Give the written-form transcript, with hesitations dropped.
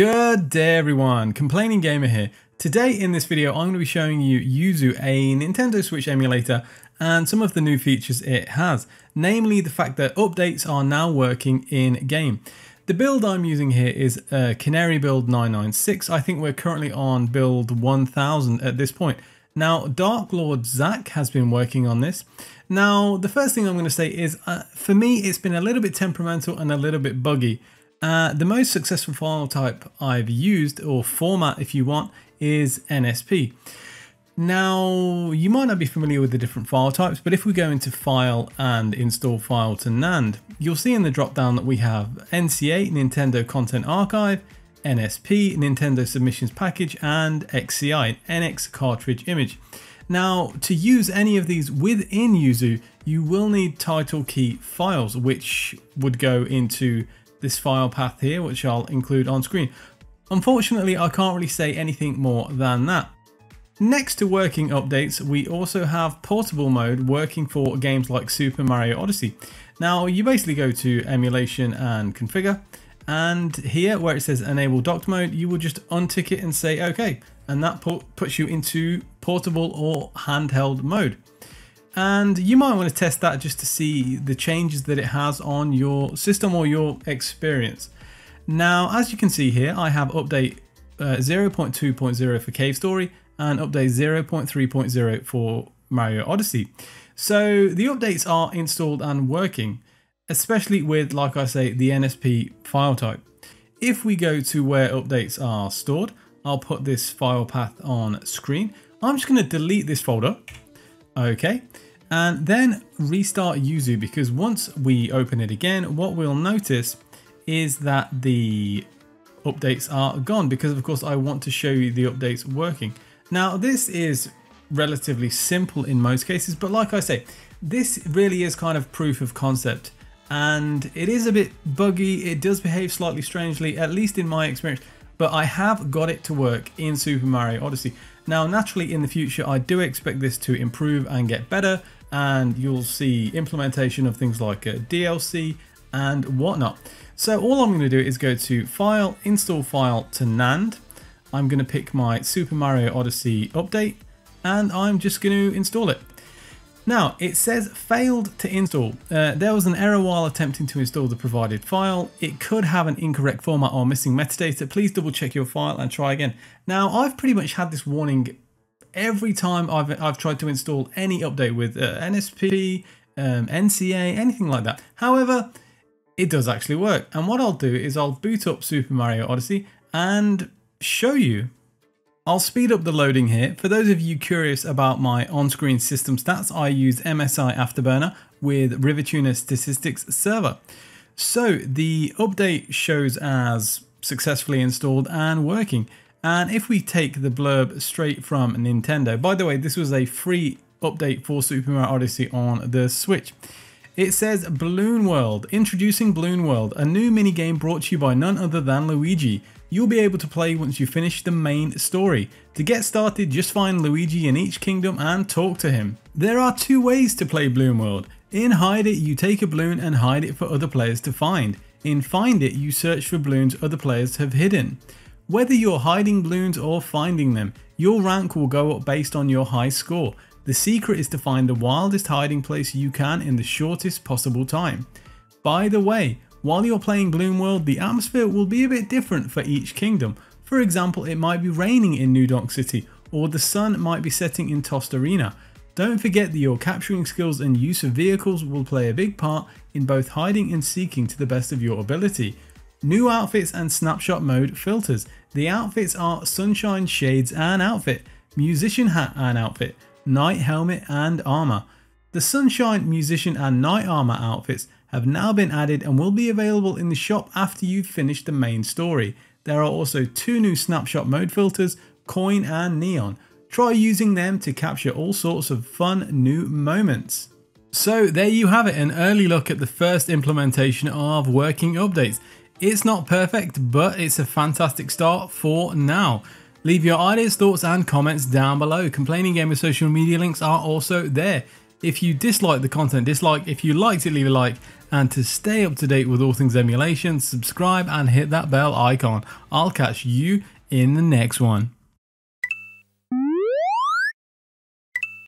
Good day everyone, Complaining Gamer here. Today in this video I'm going to be showing you Yuzu, a Nintendo Switch emulator, and some of the new features it has, namely the fact that updates are now working in game. The build I'm using here is Canary build 996, I think we're currently on build 1000 at this point. Now Dark Lord Zack has been working on this. Now the first thing I'm going to say is for me it's been a little bit temperamental and a little bit buggy. The most successful file type I've used, or format if you want, is NSP. Now, you might not be familiar with the different file types, but if we go into File and Install File to NAND, you'll see in the drop-down that we have NCA, Nintendo Content Archive, NSP, Nintendo Submissions Package, and XCI, NX Cartridge Image. Now, to use any of these within Yuzu, you will need Title Key Files, which would go into this file path here, which I'll include on screen. Unfortunately, I can't really say anything more than that. Next to working updates, we also have portable mode working for games like Super Mario Odyssey. Now, you basically go to emulation and configure, and here where it says enable docked mode, you will just untick it and say okay, and that puts you into portable or handheld mode. And you might want to test that just to see the changes that it has on your system or your experience. Now, as you can see here, I have update 0.2.0 for Cave Story and update 0.3.0 for Mario Odyssey. So the updates are installed and working, especially with, like I say, the NSP file type. If we go to where updates are stored, I'll put this file path on screen. I'm just going to delete this folder. Okay, and then restart Yuzu, because once we open it again, what we'll notice is that the updates are gone, because of course I want to show you the updates working. Now this is relatively simple in most cases, but like I say, this really is kind of proof of concept, and it is a bit buggy, it does behave slightly strangely, at least in my experience, but I have got it to work in Super Mario Odyssey. Now naturally in the future I do expect this to improve and get better, and you'll see implementation of things like DLC and whatnot. So all I'm going to do is go to File, Install File to NAND. I'm going to pick my Super Mario Odyssey update and I'm just going to install it. Now it says failed to install. There was an error while attempting to install the provided file. It could have an incorrect format or missing metadata. Please double check your file and try again. Now I've pretty much had this warning every time I've tried to install any update with NSP, NCA, anything like that. However, it does actually work. And what I'll do is I'll boot up Super Mario Odyssey and show you. I'll speed up the loading here. For those of you curious about my on-screen system stats, I use MSI Afterburner with RivaTuner Statistics Server. So the update shows as successfully installed and working. And if we take the blurb straight from Nintendo, by the way, this was a free update for Super Mario Odyssey on the Switch. It says Balloon World, introducing Balloon World, a new minigame brought to you by none other than Luigi. You'll be able to play once you finish the main story. To get started, just find Luigi in each kingdom and talk to him. There are two ways to play Balloon World. In Hide It, you take a balloon and hide it for other players to find. In Find It, you search for balloons other players have hidden. Whether you're hiding balloons or finding them, your rank will go up based on your high score. The secret is to find the wildest hiding place you can in the shortest possible time. By the way, while you're playing Balloon World, the atmosphere will be a bit different for each kingdom. For example, it might be raining in New Donk City, or the sun might be setting in Tostarena. Don't forget that your capturing skills and use of vehicles will play a big part in both hiding and seeking to the best of your ability. New outfits and snapshot mode filters. The outfits are sunshine, shades and outfit, musician hat and outfit, Knight helmet and armor. The sunshine, musician and knight armor outfits have now been added and will be available in the shop after you've finished the main story. There are also two new snapshot mode filters, coin and neon. Try using them to capture all sorts of fun new moments. So there you have it, an early look at the first implementation of working updates. It's not perfect, but it's a fantastic start for now. Leave your ideas, thoughts and comments down below. Complaining Gamer social media links are also there. If you dislike the content, dislike. If you liked it, leave a like. And to stay up to date with all things emulation, subscribe and hit that bell icon. I'll catch you in the next one.